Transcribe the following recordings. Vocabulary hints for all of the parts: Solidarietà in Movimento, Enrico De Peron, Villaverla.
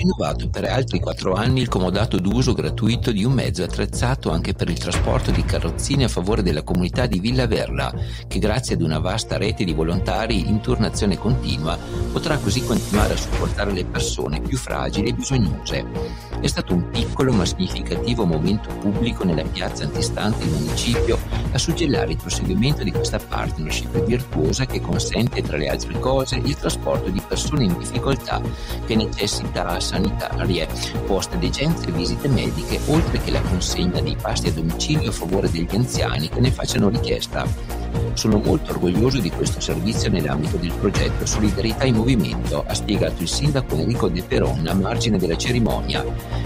rinnovato per altri 4 anni il comodato d'uso gratuito di un mezzo attrezzato anche per il trasporto di carrozzine a favore della comunità di Villaverla, che grazie ad una vasta rete di volontari in turnazione continua potrà così continuare a supportare le persone più fragili e bisognose. È stato un piccolo ma significativo momento pubblico nella piazza antistante il municipio a suggellare il proseguimento di questa partnership virtuosa che consente, tra le altre cose, il trasporto di persone in difficoltà che necessità sanitarie, poste degenze e visite mediche, oltre che la consegna dei pasti a domicilio a favore degli anziani che ne facciano richiesta. Sono molto orgoglioso di questo servizio nell'ambito del progetto Solidarietà in Movimento, ha spiegato il sindaco Enrico De Peron a margine della cerimonia,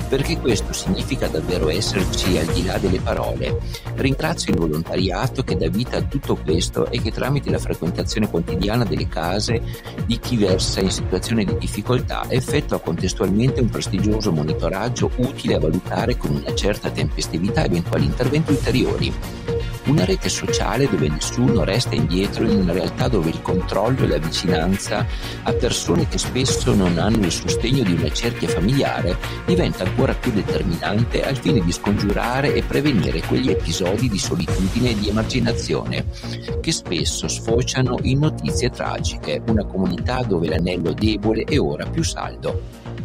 perché questo significa davvero esserci al di là delle parole. Ringrazio il volontariato che dà vita a tutto questo e che tramite la frequentazione quotidiana delle case di chi versa in situazione di difficoltà effettua contestualmente un prestigioso monitoraggio utile a valutare con una certa tempestività eventuali interventi ulteriori. Una rete sociale dove nessuno resta indietro in una realtà dove il controllo e la vicinanza a persone che spesso non hanno il sostegno di una cerchia familiare diventa ancora più determinante al fine di scongiurare e prevenire quegli episodi di solitudine e di emarginazione che spesso sfociano in notizie tragiche, una comunità dove l'anello debole è ora più saldo.